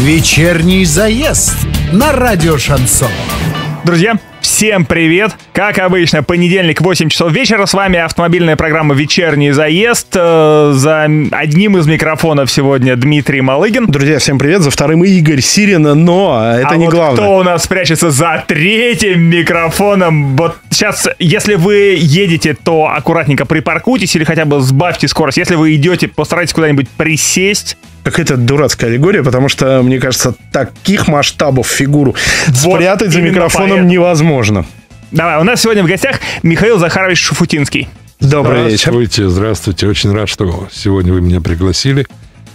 Вечерний заезд на Радио Шансон. Друзья, всем привет! Как обычно, понедельник, 8 часов вечера. С вами автомобильная программа «Вечерний заезд». За одним из микрофонов сегодня Дмитрий Малыгин. Друзья, всем привет. За вторым Игорь Сирин, но это не вот главное. Кто у нас прячется за третьим микрофоном? Вот сейчас, если вы едете, то аккуратненько припаркуйтесь или хотя бы сбавьте скорость. Если вы идете, постарайтесь куда-нибудь присесть. Какая-то дурацкая аллегория, потому что, мне кажется, таких масштабов фигуру вот спрятать за микрофоном невозможно. Давай, у нас сегодня в гостях Михаил Захарович Шуфутинский. Добрый вечер. Здравствуйте, здравствуйте. Очень рад, что сегодня вы меня пригласили.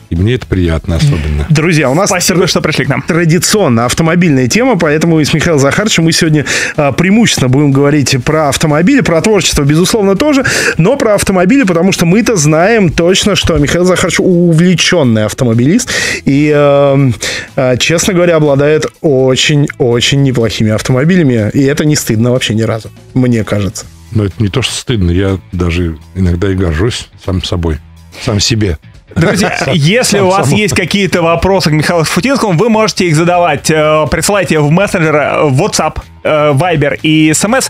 И мне это приятно особенно. Друзья, у нас спасибо, что пришли к нам. Традиционно автомобильная тема, поэтому с Михаилом Захаровичем мы сегодня преимущественно будем говорить про автомобили, про творчество, безусловно, тоже, но про автомобили, потому что мы-то знаем точно, что Михаил Захарович увлеченный автомобилист и, честно говоря, обладает очень-очень неплохими автомобилями, и это не стыдно вообще ни разу, мне кажется. Но это не то, что стыдно, я даже иногда и горжусь сам собой, сам себе. Друзья, если у вас есть какие-то вопросы к Михаилу Шуфутинскому, вы можете их задавать. Присылайте в мессенджеры WhatsApp, Viber и SMS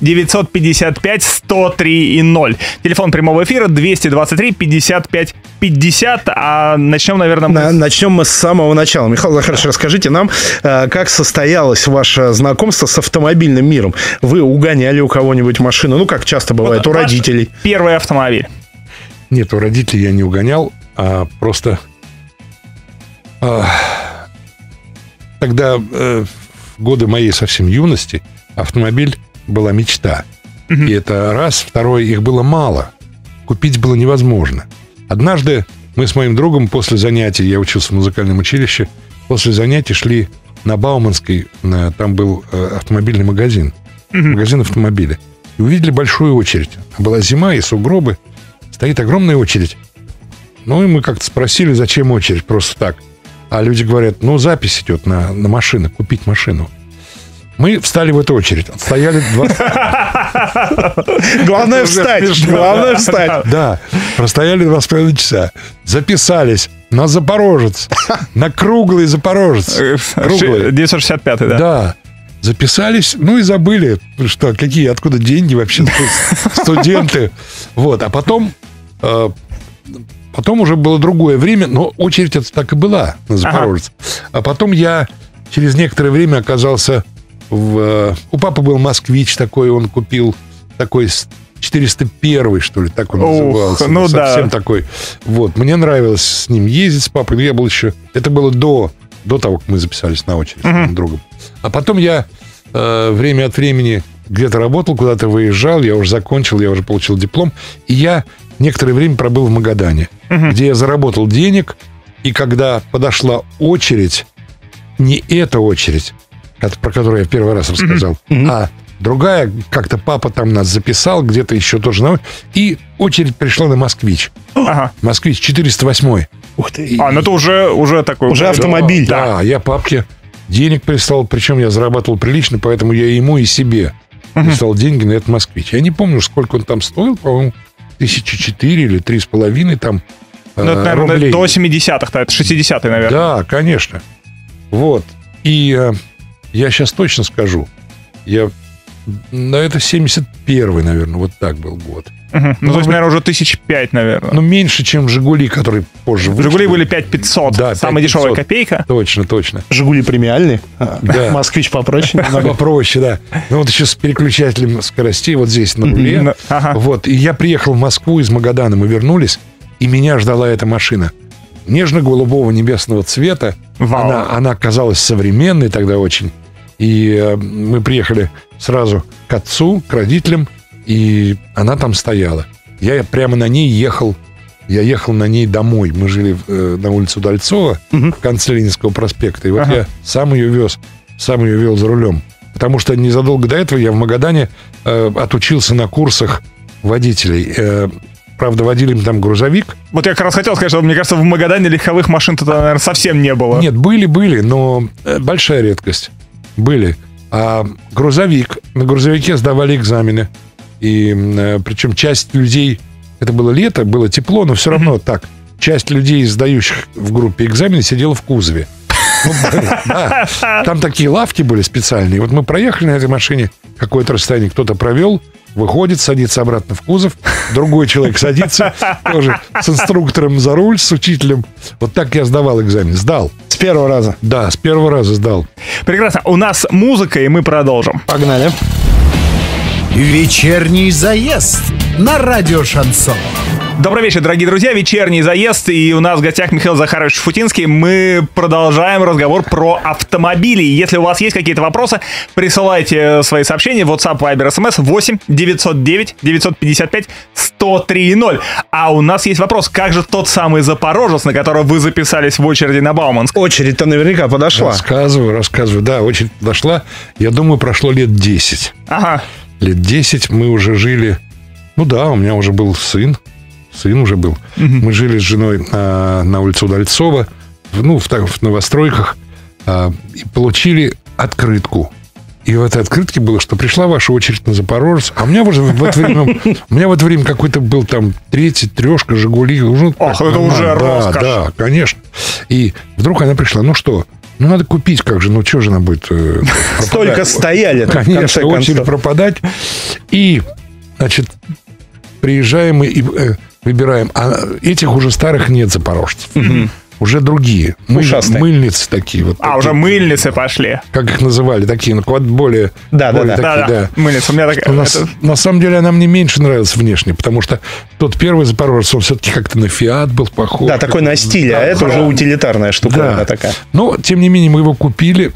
8-909-955-103-0. Телефон прямого эфира 223-55-50. А начнем, наверное, мы... Начнем мы с самого начала. Михаил Захарович, расскажите нам, как состоялось ваше знакомство с автомобильным миром? Вы угоняли у кого-нибудь машину? Ну, как часто бывает, вот у родителей. Первый автомобиль. Нет, у родителей я не угонял, а просто тогда в годы моей совсем юности автомобиль была мечта. И это раз. Второе, их было мало. Купить было невозможно. Однажды мы с моим другом после занятий, я учился в музыкальном училище, после занятий шли на Бауманский, там был автомобильный магазин, магазин автомобиля. И увидели большую очередь. Была зима и сугробы. Стоит огромная очередь. Ну, и мы как-то спросили, зачем очередь, просто так. А люди говорят, ну, запись идет на машины, купить машину. Мы встали в эту очередь. Отстояли 20... Главное встать. Главное встать. Да. Простояли 2,5 часа. Записались на Запорожец. На круглый Запорожец. 965-й, да? Да. Записались, ну и забыли, что какие, откуда деньги вообще, студенты. Вот, а потом уже было другое время, но очередь это так и была на Запорожец. А потом я через некоторое время оказался у папы был москвич такой, он купил такой 401-й, что ли, так он назывался. Ну совсем да. Такой. Вот, мне нравилось с ним ездить с папой, но я был еще, это было до того, как мы записались на очередь с моим другом. А потом я время от времени где-то работал, куда-то выезжал, я уже закончил, я уже получил диплом. И я некоторое время пробыл в Магадане, где я заработал денег. И когда подошла очередь, не эта очередь, про которую я в первый раз рассказал, а другая, как-то папа там нас записал, где-то еще тоже. И очередь пришла на «Москвич». «Москвич» 408-й. Ух ты. А, ну это уже такой... Уже автомобиль. Да, я папке денег прислал, причем я зарабатывал прилично, поэтому я ему и себе прислал деньги на этот «Москвич». Я не помню, сколько он там стоил, по-моему, 1004 или 3,5 там рублей. Ну, это, наверное, до 70-х, это 60-е, наверное. Да, конечно. Вот. И я сейчас точно скажу, ну, это 71-й, наверное, вот так был год. Ну, то есть, наверное, уже 1005, наверное. Ну, меньше, чем «Жигули», которые позже вышли. «Жигули» были 5500, да, самая 5 500. Дешевая копейка. Точно, точно. «Жигули» премиальные, да. «Москвич» попроще. Попроще, да. Ну, вот еще с переключателем скоростей вот здесь на руле. Вот, и я приехал в Москву из Магадана, мы вернулись, и меня ждала эта машина. Нежно-голубого небесного цвета. Она казалась современной тогда очень. И мы приехали сразу к отцу, к родителям, и она там стояла. Я прямо на ней ехал. Я ехал на ней домой. Мы жили на улице Удальцова, в конце Ленинского проспекта. И вот я сам ее вез, сам ее вел за рулем. Потому что незадолго до этого я в Магадане отучился на курсах водителей. Правда, водили мы там грузовик. Вот я как раз хотел сказать, что, мне кажется, в Магадане легковых машин тогда, наверное, совсем не было. Нет, были, но большая редкость. Были. А грузовик. На грузовике сдавали экзамены. И причем часть людей... Это было лето, было тепло, но все равно так. часть людей, сдающих в группе экзамены, сидела в кузове. Ну, да. Там такие лавки были специальные. Вот мы проехали на этой машине какое-то расстояние, кто-то провел, выходит, садится обратно в кузов, другой человек садится тоже с инструктором за руль, с учителем. Вот так я сдавал экзамен. Сдал. С первого раза? Да, с первого раза сдал. Прекрасно. У нас музыка, и мы продолжим. Погнали. Вечерний заезд на радио Шансон. Добрый вечер, дорогие друзья. Вечерний заезд. И у нас в гостях Михаил Захарович Шуфутинский. Мы продолжаем разговор про автомобили. Если у вас есть какие-то вопросы, присылайте свои сообщения в WhatsApp, Viber, SMS 8 909 955 1030. А у нас есть вопрос. Как же тот самый Запорожец, на котором вы записались в очереди на Бауманск? Очередь-то наверняка подошла. Рассказываю. Да, очередь подошла. Я думаю, прошло лет 10. Ага. Лет 10 мы уже жили... Ну да, у меня уже был сын. Сын уже был. Мы жили с женой на улице Удальцова, в новостройках, и получили открытку. И в этой открытке было, что пришла ваша очередь на Запорожец. А у меня уже в это время какой-то был там третий, трешка, Жигули. Ах, это уже роскошь. Да, конечно. И вдруг она пришла. Ну что, ну надо купить как же. Ну что же она будет пропадать? Столько стояли. Конечно, очередь пропадать. И, значит, приезжаем и... выбираем. А этих уже старых нет запорожцев. Угу. Уже другие. Мыльницы такие. Вот, уже мыльницы пошли. Как их называли? Такие, более... Да. Мыльницы. У меня так... На самом деле, она мне меньше нравилась внешне, потому что тот первый запорожец, он все-таки как-то на Фиат был похож. Да, такой на стиле, да, а это уже утилитарная штука. Да. Такая. Но, тем не менее, мы его купили.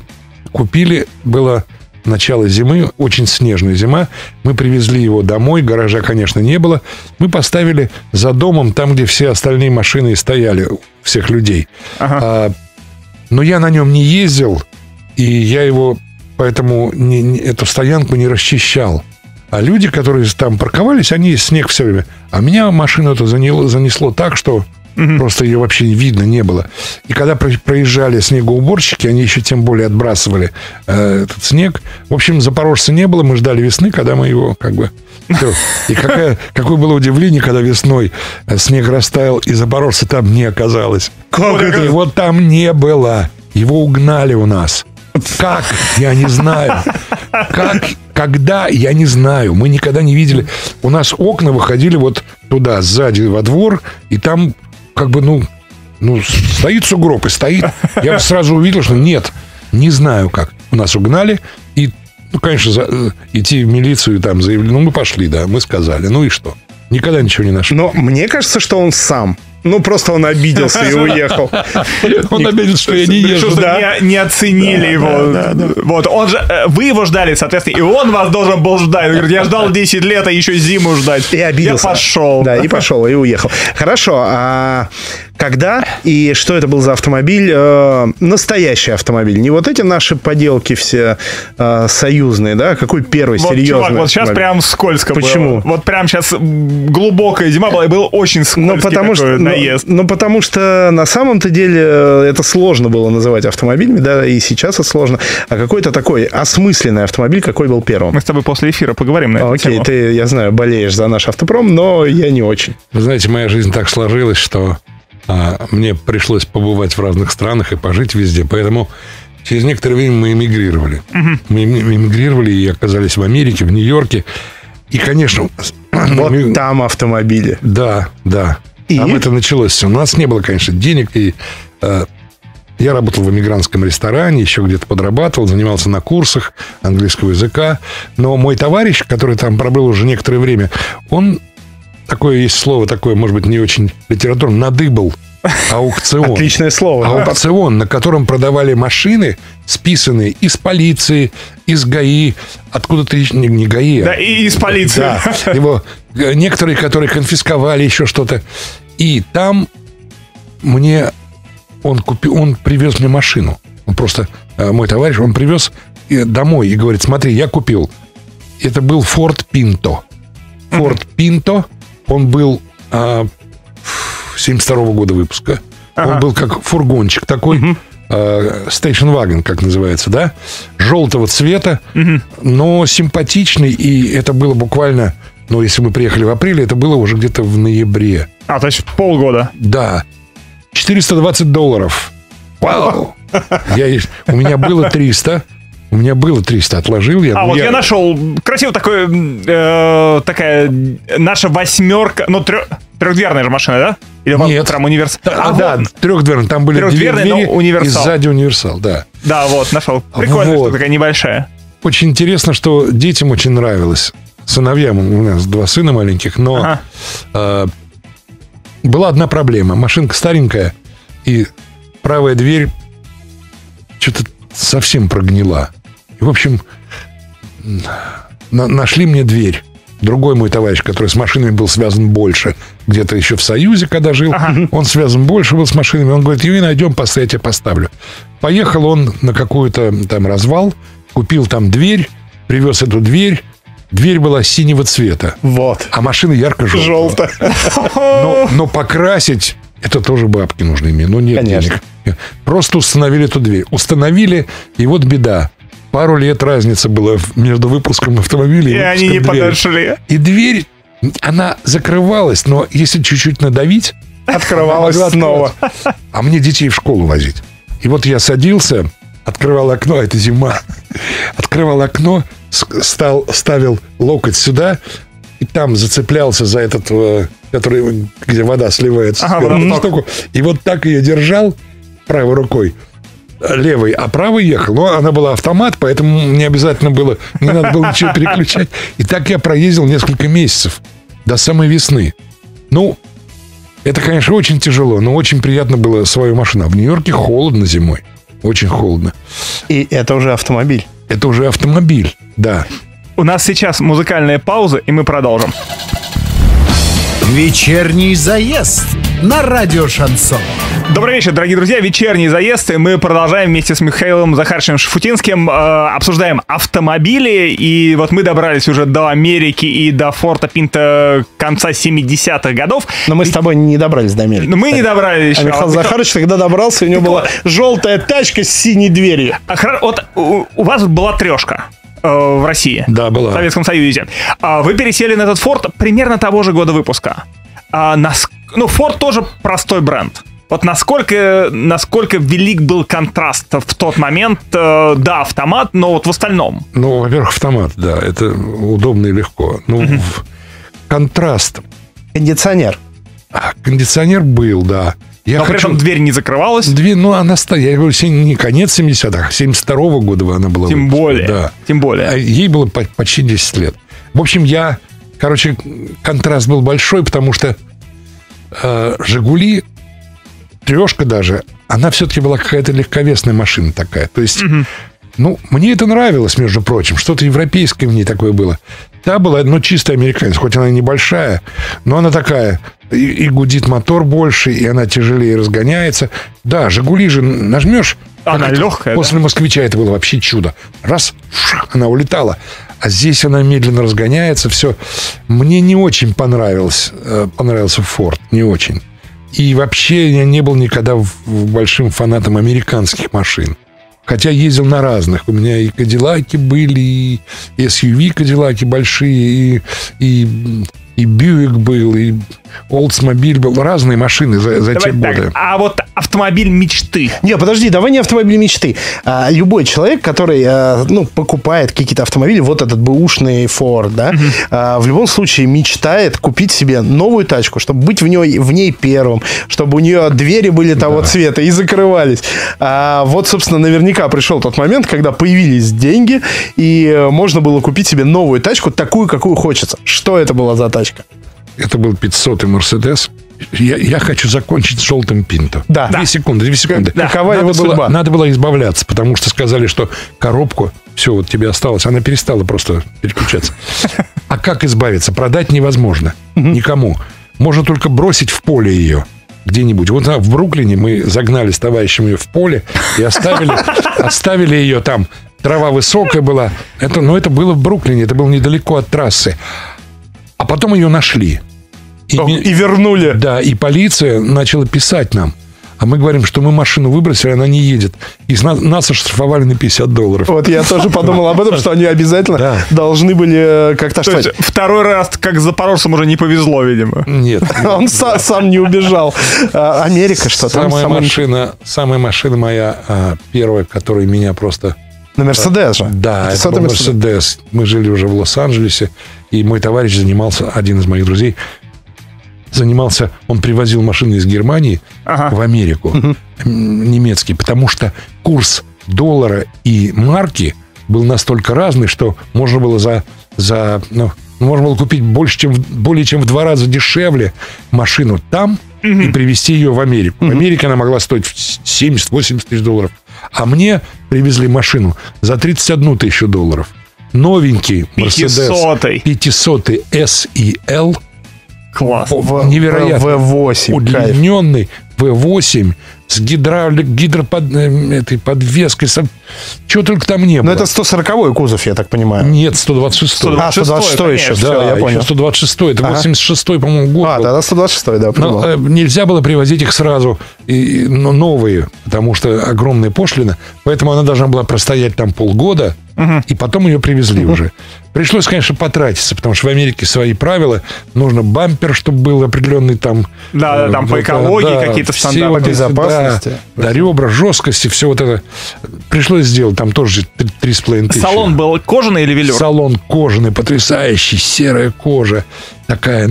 Было начало зимы, очень снежная зима. Мы привезли его домой, гаража, конечно, не было. Мы поставили за домом, там, где все остальные машины стояли, всех людей. Ага. Но я на нем не ездил, и я его, поэтому эту стоянку не расчищал. А люди, которые там парковались, они снег все время. А меня машину эту занесло так, что... Просто ее вообще видно не было. И когда проезжали снегоуборщики, они еще тем более отбрасывали этот снег. В общем, запорожца не было. Мы ждали весны, когда мы его как бы... И какое было удивление, когда весной снег растаял, и запорожца там не оказалось. Как это? Его там не было. Его угнали у нас. Как? Я не знаю. Как? Когда? Я не знаю. Мы никогда не видели. У нас окна выходили вот туда, сзади, во двор, и там... стоит сугроб и стоит. Я сразу увидел, что нет, не знаю как. Нас угнали, и, конечно, идти в милицию и там заявили. Мы пошли, да, мы сказали. Ну и что? Никогда ничего не нашли. Но мне кажется, что он сам. Просто он обиделся и уехал. Он обиделся, что я не езжу. Не оценили его. Вот, вы его ждали, соответственно, и он вас должен был ждать. Он говорит, я ждал 10 лет, а еще зиму ждать. И обиделся. Я пошел. Да, и пошел, и уехал. Хорошо, когда и что это был за автомобиль? Настоящий автомобиль. Не вот эти наши поделки все союзные, да? Какой первый серьезный автомобиль? Вот сейчас прям скользко было. Почему? Вот прям сейчас глубокая зима была, и был очень скользкий такой. Потому что на самом-то деле это сложно было называть автомобилями, да, и сейчас это сложно. А какой-то такой осмысленный автомобиль, какой был первым? Мы с тобой после эфира поговорим на эту тему. Окей, ты, я знаю, болеешь за наш автопром, но я не очень. Вы знаете, моя жизнь так сложилась, что мне пришлось побывать в разных странах и пожить везде, поэтому через некоторое время мы эмигрировали. Угу. Мы эмигрировали и оказались в Америке, в Нью-Йорке. И, конечно... там автомобили. Да. Там это началось. У нас не было, конечно, денег. И я работал в эмигрантском ресторане, еще где-то подрабатывал, занимался на курсах английского языка. Но мой товарищ, который там пробыл уже некоторое время, он, такое есть слово, такое, может быть, не очень литературно, надыбал аукцион. Отличное слово. Аукцион, на котором продавали машины, списанные из полиции, из ГАИ, откуда-то не ГАИ. Да, и из полиции. Да, некоторые, которые конфисковали еще что-то. И там мне он привез мне машину. Он просто, мой товарищ, он привез домой и говорит, смотри, я купил. Это был Форд Пинто. Форд Пинто, он был 1972 года выпуска. Ага. Он был как фургончик такой, стейшн-вагон, как называется, да? Желтого цвета, но симпатичный. И это было буквально... Но если мы приехали в апреле, это было уже где-то в ноябре. А, то есть полгода. Да. $420. Вау! У меня было 300. У меня было 300, отложил я. А, вот я нашел. Красиво такое, такая наша восьмерка. Ну, трехдверная же машина, да? Или нет. Прям универсал. А, да, вот. Трехдверная. Там были две двери и сзади универсал, да. Да, вот, нашел. Прикольная вот. Штука, такая небольшая. Очень интересно, что детям очень нравилось. Сыновьям, у нас два сына маленьких, но ага. Была одна проблема. Машинка старенькая, и правая дверь что-то совсем прогнила. И, в общем, нашли мне дверь. Другой мой товарищ, который с машинами был связан больше, где-то еще в Союзе, когда жил, ага. он связан больше был с машинами. Он говорит, Юрий, найдем, я тебя поставлю. Поехал он на какой-то там развал, купил там дверь, привез эту дверь. Дверь была синего цвета. Вот. А машина ярко-желтая. Но покрасить... Это тоже бабки нужны мне. Ну, нет Конечно. Денег. Просто установили эту дверь. Установили, и вот беда. Пару лет разница была между выпуском автомобиля и выпуском они не двери. Подошли. И дверь, она закрывалась, но если чуть-чуть надавить... Открывалась снова. А мне детей в школу возить. И вот я садился, открывал окно, а это зима. Открывал окно, ставил локоть сюда... И там зацеплялся за этот, который, где вода сливается. Ага, ну, и вот так ее держал правой рукой, левой, а правой ехал. Но она была автомат, поэтому не обязательно было, не надо было ничего переключать. И так я проездил несколько месяцев, до самой весны. Ну, это, конечно, очень тяжело, но очень приятно было свою машину. В Нью-Йорке холодно зимой, очень холодно. И это уже автомобиль. Это уже автомобиль, да. У нас сейчас музыкальная пауза, и мы продолжим. Вечерний заезд на радио Шансон. Добрый вечер, дорогие друзья. Вечерний заезд, и мы продолжаем вместе с Михаилом Захаровичем Шуфутинским обсуждаем автомобили. И вот мы добрались уже до Америки и до Форда Пинто конца 70-х годов. Но мы с тобой не добрались до Америки. Мы не добрались. А Михаил Захарович тогда добрался, и у него была желтая тачка с синей дверью. Вот у вас была трешка. В России, да, была. В Советском Союзе. Вы пересели на этот Форд примерно того же года выпуска. Ну, Форд тоже простой бренд. Вот насколько велик был контраст в тот момент. Да, автомат, но вот в остальном. Ну, во-первых, автомат, да, это удобно и легко. Ну, контраст. Кондиционер. Кондиционер был, да. Но при этом дверь не закрывалась? Дверь, ну, она стояла. Я говорю, не конец 70-х, 72-го года она была. Тем более. Да. Тем более. Ей было почти 10 лет. В общем, контраст был большой, потому что «Жигули», трешка даже, она все-таки была какая-то легковесная машина такая. То есть, ну, мне это нравилось, между прочим. Что-то европейское в ней такое было. Та была, ну, чистая американская, хоть она и небольшая, но она такая... И гудит мотор больше, и она тяжелее разгоняется. Да, «Жигули» же нажмешь. Она легкая. После «Москвича» это было вообще чудо. Раз, она улетала. А здесь она медленно разгоняется, все. Мне не очень понравился «Форд», не очень. И вообще я не был никогда большим фанатом американских машин. Хотя ездил на разных. У меня и «Кадиллаки» были, и SUV «Кадиллаки» большие, и «Бьюик» был, и «Олдсмобиль» был. Разные машины за те годы. А вот автомобиль мечты. Не, подожди, давай не автомобиль мечты. Любой человек, который покупает какие-то автомобили, вот этот бэушный Форд, да, в любом случае мечтает купить себе новую тачку, чтобы быть в ней первым, чтобы у нее двери были того цвета и закрывались. Вот, собственно, наверняка пришел тот момент, когда появились деньги, и можно было купить себе новую тачку, такую, какую хочется. Что это была за тачка? Это был 500-й Mercedes. Я хочу закончить с желтым Пинто. Да. Две секунды. Да. Какова его судьба? Надо было избавляться, потому что сказали, что коробку, все, вот тебе осталось. Она перестала просто переключаться. А как избавиться? Продать невозможно. Никому. Можно только бросить в поле ее. Где-нибудь. Вот в Бруклине мы загнали с товарищем ее в поле и оставили ее там. Трава высокая была. Но это было в Бруклине. Это было недалеко от трассы. А потом ее нашли. И вернули. Да, и полиция начала писать нам. А мы говорим, что мы машину выбросили, она не едет. И нас оштрафовали на $50. Вот я тоже подумал об этом, что они обязательно должны были как-то штрафовать. То есть второй раз, как с запорожцем, уже не повезло, видимо. Нет. Он сам не убежал. Америка, что там? Самая машина моя первая, которая меня просто... На Мерседес же. Да, это был Мерседес. Мы жили уже в Лос-Анджелесе, и мой товарищ занимался, один из моих друзей, он привозил машины из Германии в Америку, немецкие, потому что курс доллара и марки был настолько разный, что можно было можно было купить более чем в 2 раза дешевле машину там и привезти ее в Америку. В Америке она могла стоить $70-80 тысяч. А мне привезли машину за $31 тысячу. Новенький Mercedes 500-й S и L. Класс. Невероятно. V8. Удлиненный V8 с гидроподвеской. Чего только там не было. Но это 140-й кузов, я так понимаю. Нет, 126-й. А, 126-й еще. Да, я понял. 126-й. Это 86-й, по-моему, год. А, да, 126-й, да, понял. Но нельзя было привозить их сразу, но новые, потому что огромная пошлина. Поэтому она должна была простоять там полгода, и потом ее привезли уже. Пришлось, конечно, потратиться, потому что в Америке свои правила. Нужно бампер, чтобы был определенный там... Да, там по экологии какие-то стандарты безопасности. Да, ребра, жесткости, все вот это. Пришлось сделать там тоже 3,5 тысячи. Салон был кожаный или велюр? Салон кожаный, потрясающий, серая кожа. Такая,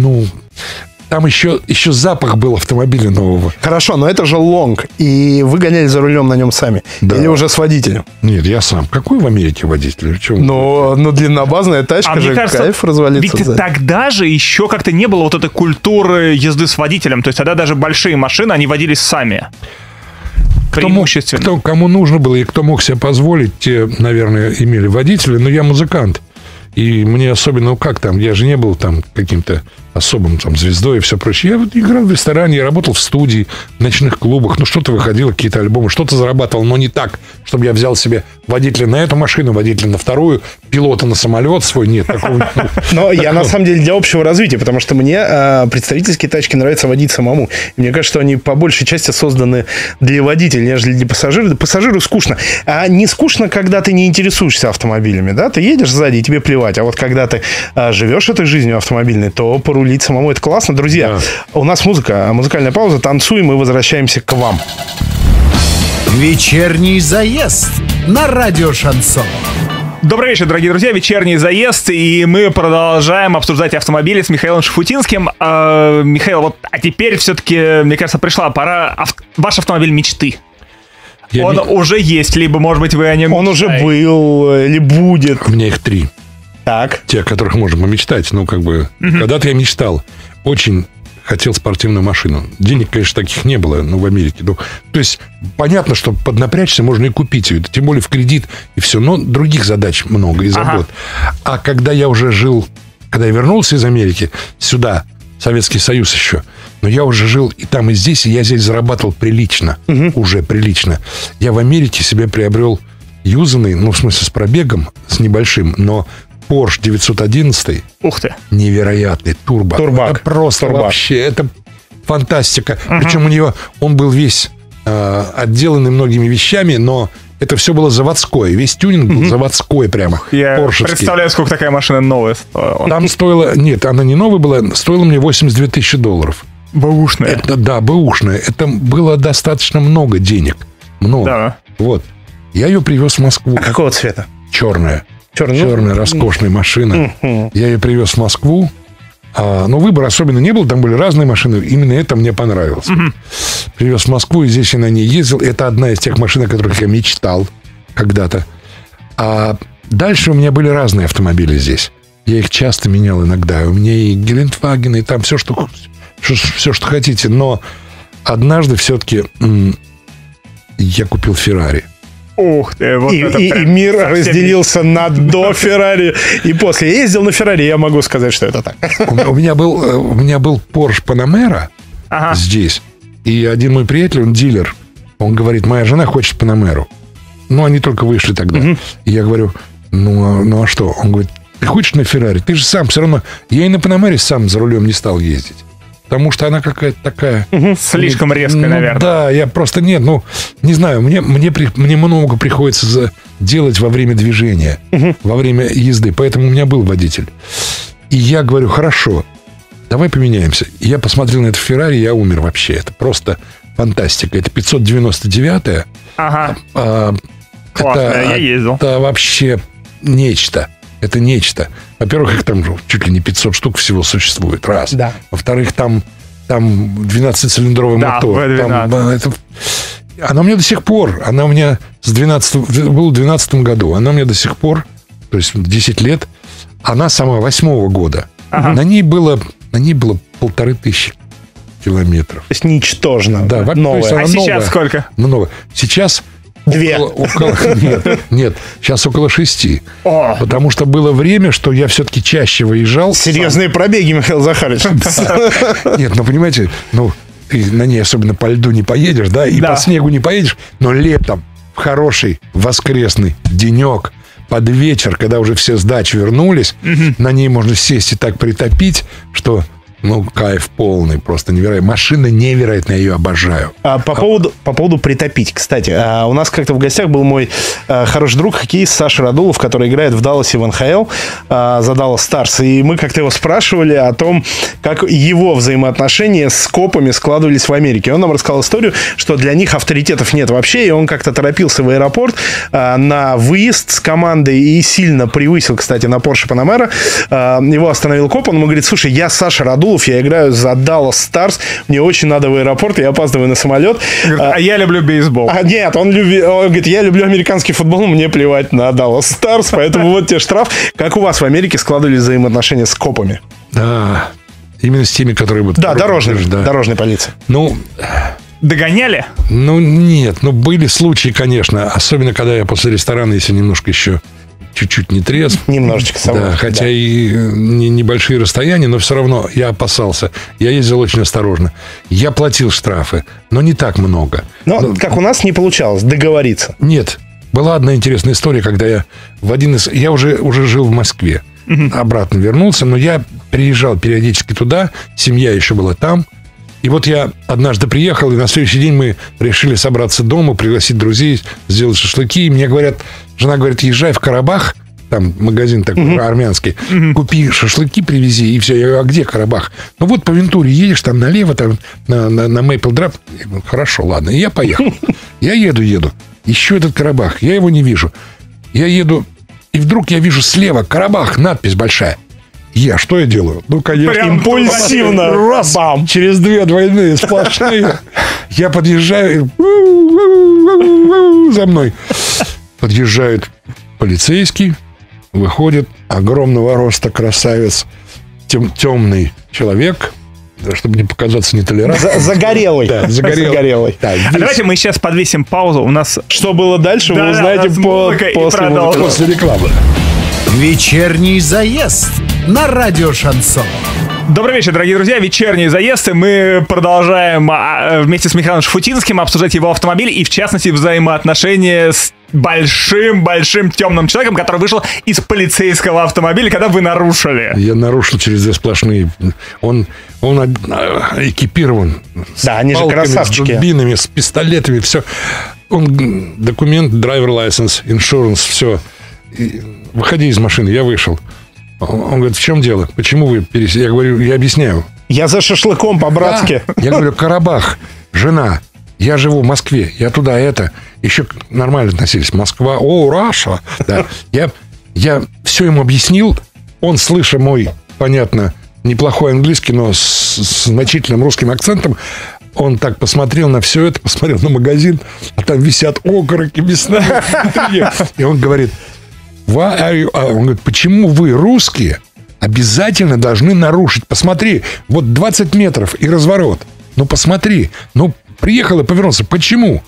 Там еще запах был автомобиля нового. Хорошо, но это же лонг. И вы гоняли за рулем на нем сами? Да. Или уже с водителем? Нет, я сам. Какой в Америке водитель? Ну, длиннобазная тачка же, мне кажется, кайф развалится. Ведь тогда же еще как-то не было вот этой культуры езды с водителем. То есть тогда даже большие машины, они водились сами. Преимущественно. Кому нужно было и кто мог себе позволить, те, наверное, имели водителя. Но я музыкант. И мне особенно, я же не был там каким-то особым звездой и все прочее. Я играл в ресторане, я работал в студии, в ночных клубах. Что-то выходило, какие-то альбомы, что-то зарабатывал, но не так, чтобы я взял себе водителя на эту машину, водителя на вторую, пилота на самолет свой. Нет, такого. Но я, на самом деле, для общего развития, потому что мне представительские тачки нравится водить самому. Мне кажется, что они по большей части созданы для водителя, нежели для пассажира. Пассажиру скучно. А не скучно, когда ты не интересуешься автомобилями, да? Ты едешь сзади, и тебе плевать. А вот когда ты живешь этой жизнью автомобильной, то порулить самому — это классно. Друзья, у нас музыкальная пауза. Танцуем и возвращаемся к вам. Вечерний заезд на радио Шансон. Добрый вечер, дорогие друзья. Вечерний заезд. И мы продолжаем обсуждать автомобили с Михаилом Шуфутинским. Михаил, а теперь все-таки, мне кажется, пришла пора. Ваш автомобиль мечты. Он уже есть, либо, может быть, вы о нем... Он мечтаете. Уже был или будет. У меня их 3. Так. Те, о которых можно помечтать. Когда-то я мечтал. Очень хотел спортивную машину. Денег, конечно, таких не было, в Америке. То есть, понятно, что поднапрячься можно и купить ее. Тем более в кредит и все. Но других задач много и забот. А когда я уже жил... Когда я вернулся из Америки сюда, Советский Союз еще... Но я уже жил и там, и здесь, и я здесь зарабатывал прилично. Уже прилично. Я в Америке себе приобрел юзанный, с пробегом, с небольшим, но... Porsche 911. Ух ты. Невероятный. Турбак. Это просто вообще, это фантастика. Причем он был весь отделанный многими вещами, но это все было заводское. Весь тюнинг был заводской прямо. Я представляю, сколько такая машина новая стоила. Там стоила... Нет, она не новая была. Стоила мне $82 тысячи. Бэушная. Да, бэушная. Это было достаточно много денег. Много. Да. Вот. Я ее привез в Москву. А какого цвета? Черная. Черная, роскошная машина. Я ее привез в Москву. Но выбора особенно не было. Там были разные машины. Именно это мне понравилось. Привез в Москву, и здесь я на ней ездил. Это одна из тех машин, о которых я мечтал когда-то. А дальше у меня были разные автомобили здесь. Я их часто менял иногда. У меня и Гелендваген, и там все, что хотите. Но однажды все-таки я купил Феррари. Ух ты, и мир разделился на до Феррари и после. Я ездил на Феррари, я могу сказать, что это так. У меня был Porsche Panamera здесь. И один мой приятель, он дилер. Он говорит, моя жена хочет Panamera. Они только вышли тогда. И я говорю, а что? Он говорит, ты хочешь на Феррари? Ты же сам все равно... Я и на Panamera сам за рулем не стал ездить. потому что она какая-то такая... Слишком резкая, наверное. Да, я просто... Нет, ну, не знаю, мне много приходится делать во время движения, во время езды, поэтому у меня был водитель. И я говорю, хорошо, давай поменяемся. Я посмотрел на это Феррари, я умер вообще. Это просто фантастика. Это 599-я. Ага. Классно, я ездил. Это вообще нечто. Это нечто. Во-первых, их там чуть ли не 500 штук всего существует. Раз. Да. Во-вторых, там 12-цилиндровый мотор. V12. Она у меня до сих пор, она у меня с 12-го, было в 12 году, она у меня до сих пор, то есть 10 лет, она сама 8-го года. Ага. На ней было 1500 километров. То есть ничтожно. Да, новая. А сейчас новая. Сколько? Новая. Сейчас... Две. Нет, сейчас около 6. О. Потому что было время, что я все-таки чаще выезжал. Серьезные пробеги, Михаил Захарович. Нет, ну понимаете, ну ты на ней особенно по льду не поедешь, да, и по снегу не поедешь, но летом в хороший воскресный денек под вечер, когда уже все с дач вернулись, на ней можно сесть и так притопить, что... Ну, кайф полный, просто невероятно. Машина невероятная, я ее обожаю. По поводу притопить, кстати. У нас как-то в гостях был мой хороший друг, хоккеист Саша Радулов, который играет в Далласе в НХЛ за Dallas Stars. И мы как-то его спрашивали о том, как его взаимоотношения с копами складывались в Америке. Он нам рассказал историю, что для них авторитетов нет вообще. И он как-то торопился в аэропорт на выезд с командой и сильно превысил, кстати, на Porsche Panamera. Его остановил коп. Он ему говорит, слушай, я Саша Радулов, я играю за Dallas Stars, мне очень надо в аэропорт, я опаздываю на самолет. А я люблю бейсбол. А нет, он говорит, я люблю американский футбол, мне плевать на Dallas Stars, поэтому вот тебе штраф. Как у вас в Америке складывались взаимоотношения с копами? Да, именно с теми, которые будут... Да, дорожная полиция. Ну, догоняли? Ну, нет, ну, были случаи, конечно, особенно, когда я после ресторана, если немножко еще... чуть-чуть не трезв. Немножечко сам. Да, хотя и небольшие расстояния, но все равно я опасался. Я ездил очень осторожно. Я платил штрафы, но не так много. Но как у нас не получалось договориться. Нет. Была одна интересная история, когда я в один из... Я уже жил в Москве. Обратно вернулся, но я приезжал периодически туда. Семья еще была там. И вот я однажды приехал, и на следующий день мы решили собраться дома, пригласить друзей, сделать шашлыки. И мне говорят, жена говорит, езжай в Карабах, там магазин такой армянский, купи шашлыки, привези, и все. Я говорю, а где Карабах? Ну вот по Винтуре едешь, там налево, там на Мейпл Драйв. Я говорю, хорошо, ладно. И я поехал. Я еду. Ищу этот Карабах, я его не вижу. Я еду, и вдруг я вижу слева Карабах, надпись большая. Что я делаю? Ну, конечно, прям импульсивно. Раз, бам. Через две двойные сплошные. Я подъезжаю, и за мной. Подъезжает полицейский, выходит огромного роста красавец, темный человек, чтобы не показаться нетолерантным. Загорелый. Да, загорелый. Да, давайте мы сейчас подвесим паузу. У нас что было дальше, вы узнаете после рекламы. Вечерний заезд на Радио Шансон. Добрый вечер, дорогие друзья. Вечерние заезды. Мы продолжаем вместе с Михаилом Шуфутинским обсуждать его автомобиль и, в частности, взаимоотношения с большим-большим темным человеком, который вышел из полицейского автомобиля, когда вы нарушили. Я нарушил через две сплошные. Он экипирован. Да, они же красавчики. С дубинами, с пистолетами, все. Он документ, driver license, insurance, все. Выходи из машины, я вышел. Он говорит, в чем дело? Почему вы пересели? Я говорю, я объясняю. Я за шашлыком по-братски. Да. Я говорю, Карабах, жена, я живу в Москве, я туда, это. Еще нормально относились. Москва, о, Раша. Да. Я все ему объяснил. Он, слыша мой, понятно, неплохой английский, но с значительным русским акцентом, он так посмотрел на все это, посмотрел на магазин, а там висят окороки, мясные. И он говорит... Он говорит, почему вы, русские, обязательно должны нарушить? Посмотри, вот 20 метров и разворот. Ну, посмотри. Ну, приехал и повернулся. Почему?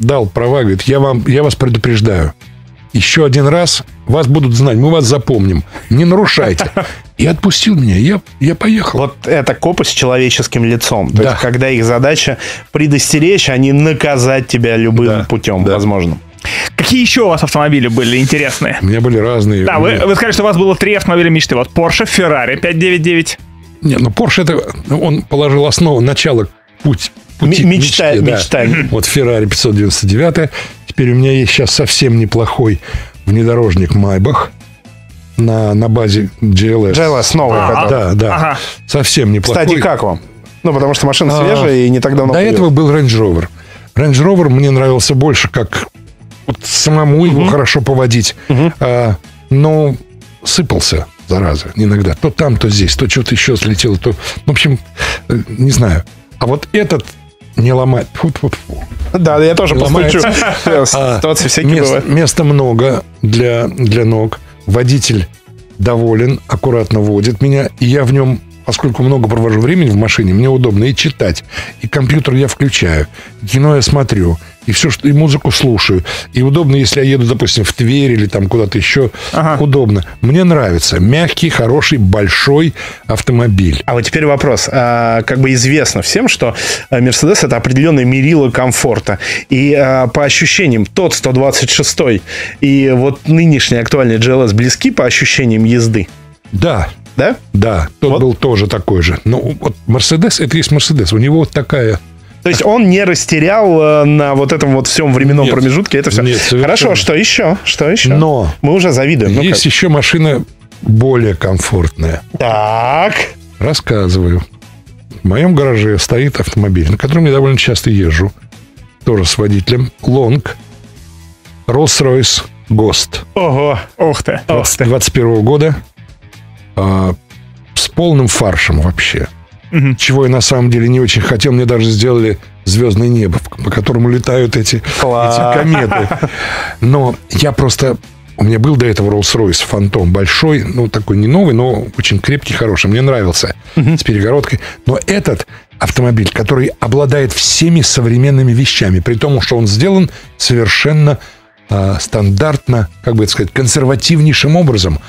Дал права, говорит, я вас предупреждаю. Еще один раз вас будут знать, мы вас запомним. Не нарушайте. И отпустил меня, я поехал. Вот это копы с человеческим лицом. То есть, когда их задача предостеречь, а не наказать тебя любым путем возможным. Какие еще у вас автомобили были интересные? У меня были разные. Да, вы сказали, что у вас было 3 автомобиля мечты. Вот Porsche, Ferrari 599. Нет, ну Porsche это он положил основу, начало пути. Мечта. Вот Ferrari 599. Теперь у меня есть сейчас совсем неплохой внедорожник Майбах на базе GLS. GLS новый. Да. Совсем неплохой. Кстати, как вам? Ну, потому что машина свежая и не так давно. До этого был Range Rover. Range Rover мне нравился больше, как вот самому его хорошо поводить. Но сыпался, зараза, иногда. То там, то здесь, то что-то еще слетело, то... В общем, не знаю. А вот этот не ломает. Фу-фу-фу. Да, я тоже постучу. Ситуации всякие бывают. Места много для ног. Водитель доволен, аккуратно водит меня. И я в нем, поскольку много провожу времени в машине, мне удобно и читать, и компьютер я включаю, и кино я смотрю, и все, что, и музыку слушаю. И удобно, если я еду, допустим, в Тверь или там куда-то еще. Удобно. Мне нравится. Мягкий, хороший, большой автомобиль. А вот теперь вопрос. Как бы известно всем, что Mercedes — это определенное мерило комфорта. И по ощущениям, тот 126 и вот нынешний актуальный GLS близки по ощущениям езды? Да. Да? Да. Тот вот был тоже такой же. Но вот Mercedes — это есть Mercedes. У него вот такая... То есть он не растерял на вот этом вот всем временном промежутке это все. Нет, хорошо, что еще? Что еще? Но мы уже завидуем. Есть еще машина более комфортная. Так. Рассказываю. В моем гараже стоит автомобиль, на котором я довольно часто езжу. Тоже с водителем. Лонг. Rolls-Royce Ghost. Ого. Ух ты. 21-го года. С полным фаршем вообще. Чего я на самом деле не очень хотел. Мне даже сделали звездное небо, по которому летают эти кометы. Но я просто... У меня был до этого Rolls-Royce Phantom большой. Ну, такой не новый, но очень крепкий, хороший. Мне нравился. С перегородкой. Но этот автомобиль, который обладает всеми современными вещами, при том, что он сделан совершенно стандартно, как бы это сказать, консервативнейшим образом.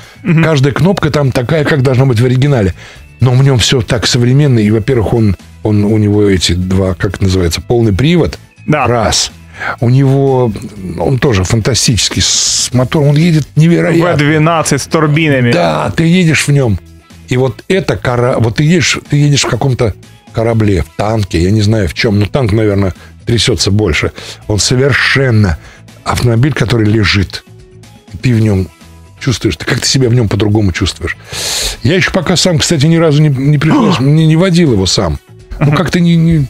Каждая кнопка там такая, как должна быть в оригинале. Но в нем все так современно. И, во-первых, он у него эти два, как называется, полный привод. Да. Раз. У него... Он тоже фантастический. С мотором он едет невероятно. В12 с турбинами. Да, ты едешь в нем. И вот это... Вот ты едешь в каком-то корабле, в танке. Я не знаю в чем. Но танк, наверное, трясется больше. Он совершенно... Автомобиль, который лежит. Ты в нем... чувствуешь, ты как-то себя в нем по-другому чувствуешь. Я еще пока сам, кстати, ни разу не пришлось, мне не водил его сам. Ну, как-то не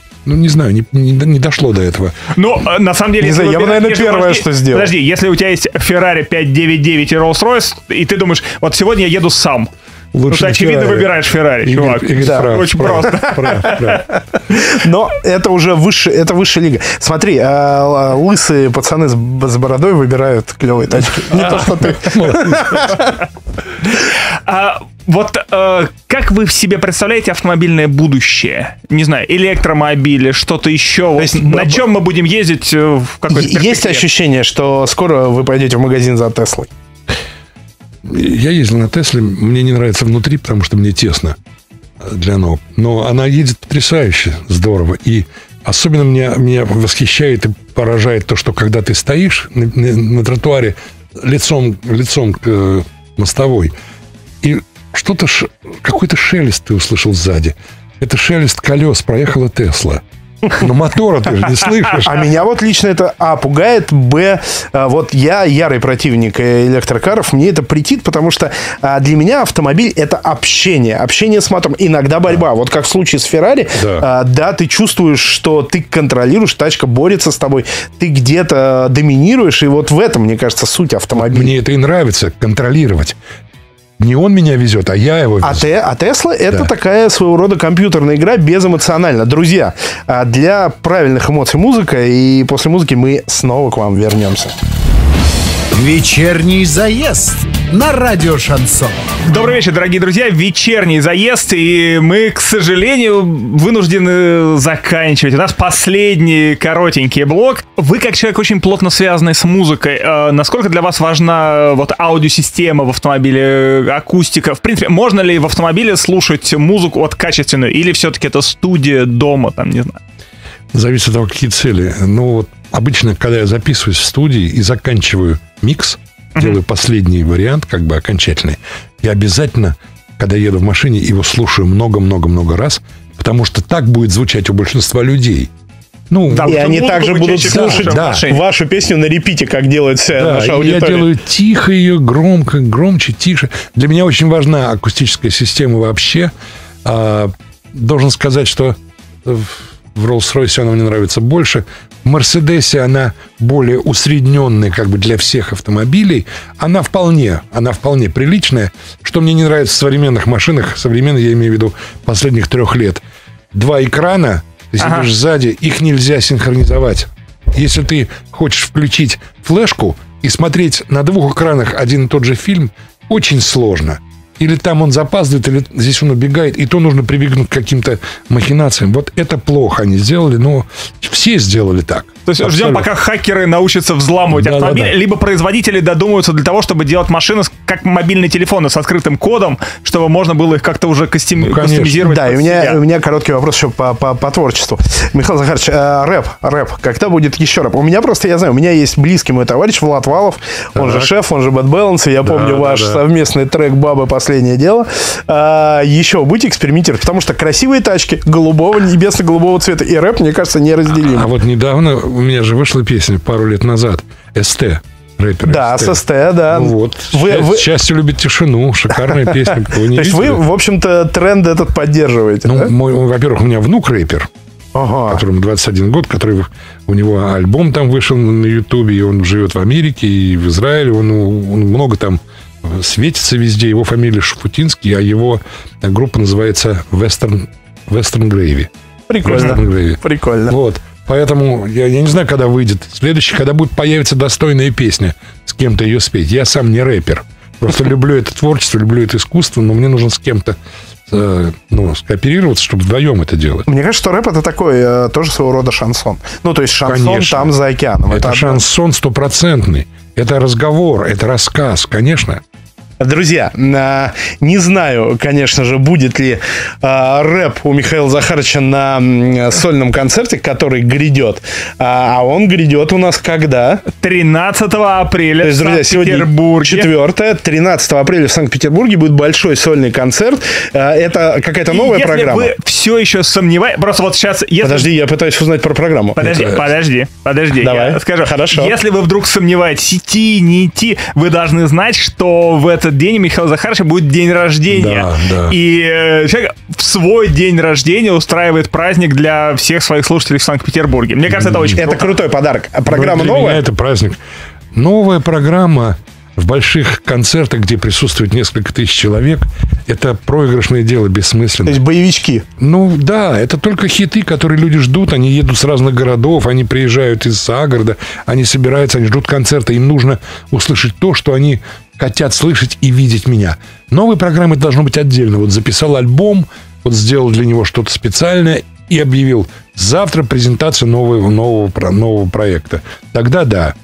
дошло до этого. Ну, на самом деле... Я бы, наверное, первое, что сделал. Подожди, если у тебя есть Ferrari 599 и Rolls-Royce, и ты думаешь, вот сегодня я еду сам. Лучше ты, очевидно, Ferrari. Выбираешь Ferrari, чувак. Да, очень просто. Но это уже высшая лига. Смотри, лысые пацаны с бородой выбирают клевые тачки. Не то, что ты. Вот как вы в себе представляете автомобильное будущее? Не знаю, электромобили, что-то еще. Вот есть, на чем мы будем ездить в какой-то перспективе? Есть ощущение, что скоро вы пойдете в магазин за Теслой? Я ездил на Тесле, мне не нравится внутри, потому что мне тесно для ног. Но она едет потрясающе, здорово. И особенно меня восхищает и поражает то, что когда ты стоишь на тротуаре лицом к мостовой, и что-то, какой-то шелест ты услышал сзади. Это шелест колес, проехала Тесла. Но мотора ты же не слышишь. А меня вот лично это, пугает, вот я ярый противник электрокаров, мне это претит, потому что для меня автомобиль — это общение с мотором, иногда борьба. Да. Вот как в случае с Феррари, да, ты чувствуешь, что ты контролируешь, тачка борется с тобой, ты где-то доминируешь, и вот в этом, мне кажется, суть автомобиля. Мне это и нравится, контролировать. Не он меня везет, а я его везу. А Тесла — это такая своего рода компьютерная игра безэмоционально. Друзья, для правильных эмоций музыка, и после музыки мы снова к вам вернемся. Вечерний заезд на радио Шансон. Добрый вечер, дорогие друзья. Вечерний заезд, и мы, к сожалению, вынуждены заканчивать. У нас последний коротенький блок. Вы, как человек, очень плотно связанный с музыкой. Насколько для вас важна вот аудиосистема в автомобиле, акустика? В принципе, можно ли в автомобиле слушать музыку вот качественную? Или все-таки это студия дома, там, не знаю? Зависит от того, какие цели. Ну, вот обычно, когда я записываюсь в студии и заканчиваю микс, делаю последний вариант, как бы окончательный, я обязательно когда еду в машине, его слушаю много-много-много раз, потому что так будет звучать у большинства людей. Ну, да, и они также будут слушать вашу песню на репите, как делает вся наша аудитория. Я делаю тихо ее, громко, громче, тише. Для меня очень важна акустическая система вообще. Должен сказать, что в Rolls-Royce она мне нравится больше. В Mercedes она более усредненная, как бы для всех автомобилей. Она вполне приличная. Что мне не нравится в современных машинах, современных, я имею в виду, последних 3 лет. 2 экрана. Ты сидишь сзади, их нельзя синхронизовать. Если ты хочешь включить флешку и смотреть на 2 экранах один и тот же фильм, очень сложно. Или там он запаздывает, или здесь он убегает, и то нужно прибегнуть к каким-то махинациям. Вот это плохо они сделали, но все сделали так. То есть абсолютно. Ждем, пока хакеры научатся взламывать автомобиль, либо производители додумаются для того, чтобы делать машины как мобильные телефоны со скрытым кодом, чтобы можно было их как-то уже кастомизировать. Да, и у меня короткий вопрос еще по творчеству. Михаил Захарович, рэп, когда будет еще рэп? У меня просто, я знаю, у меня есть близкий мой товарищ Влад Валов, он же шеф, он же Bad Balance, я помню ваш совместный трек «Бабы. Последнее дело». Еще будете экспериментировать, потому что красивые тачки голубого, небесно-голубого цвета и рэп, мне кажется, неразделимы. А вот недавно у меня же вышла песня пару лет назад, «СТ». Рэпер, да, СТ. С СТ, да. Ну, вот. «Счастье любит тишину», шикарная песня. То есть вы, в общем-то, тренд этот поддерживаете? Ну, во-первых, у меня внук рэпер, которому 21 год, который у него альбом там вышел на Ютубе, и он живет в Америке и в Израиле, он много там светится везде. Его фамилия Шуфутинский, а его группа называется Western Gravy. Прикольно. Western Gravy. Прикольно. Вот. Поэтому я не знаю, когда выйдет следующий, когда будет появиться достойная песня, с кем-то ее спеть. Я сам не рэпер. Просто люблю это творчество, люблю это искусство, но мне нужно с кем-то скооперироваться, чтобы вдвоем это делать. Мне кажется, что рэп — это такой тоже своего рода шансон. Ну, то есть шансон там за океаном. Это шансон стопроцентный. Это разговор, это рассказ, конечно. Друзья, не знаю, конечно же, будет ли рэп у Михаила Захаровича на сольном концерте, который грядет. А он грядет у нас когда? 13 апреля в Санкт-Петербурге. 13 апреля в Санкт-Петербурге будет большой сольный концерт. Это какая-то новая программа? Если вы все еще сомневаетесь... Просто вот сейчас... Подожди, я пытаюсь узнать про программу. Подожди. Давай. Я скажу. Хорошо. Если вы вдруг сомневаетесь, идти, не идти, вы должны знать, что в этом день у Михаила Захаровича будет день рождения. Да. И человек в свой день рождения устраивает праздник для всех своих слушателей в Санкт-Петербурге. Мне кажется, это очень круто. Это крутой подарок. А программа новая? Меня это праздник. Новая программа в больших концертах, где присутствует несколько тысяч человек. Это проигрышное дело, бессмысленно. То есть боевички? Ну да, это только хиты, которые люди ждут. Они едут с разных городов, они приезжают из загорода, они собираются, они ждут концерта. Им нужно услышать то, что они... хотят слышать и видеть меня. Новые программы должно быть отдельно. Вот записал альбом, вот сделал для него что-то специальное и объявил: завтра презентация нового проекта. Тогда да.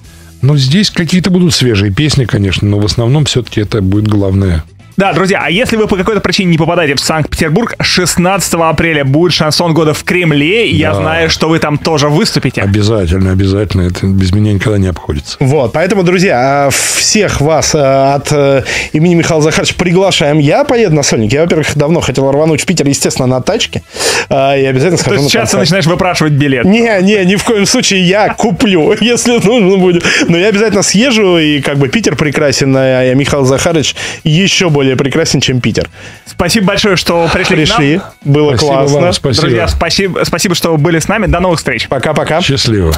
Но здесь какие-то будут свежие песни, конечно, но в основном все-таки это будет главное. Да, друзья, а если вы по какой-то причине не попадаете в Санкт-Петербург, 16 апреля будет шансон года в Кремле, и я знаю, что вы там тоже выступите. Обязательно, это без меня никогда не обходится. Вот, поэтому, друзья, всех вас от имени Михаила Захаровича приглашаем. Я поеду на сольник. Я, во-первых, давно хотел рвануть в Питер, естественно, на тачке, и обязательно схожу. То есть сейчас ты начинаешь выпрашивать билет? Не, ни в коем случае, я куплю, если нужно будет. Но я обязательно съезжу, и как бы Питер прекрасен, а Михаил Захарович еще больше прекрасен, чем Питер. Спасибо большое, что пришли к нам. Было спасибо классно. Вам, спасибо. Друзья, спасибо, что вы были с нами. До новых встреч. Пока-пока. Счастливо.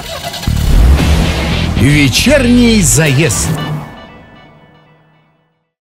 Вечерний заезд.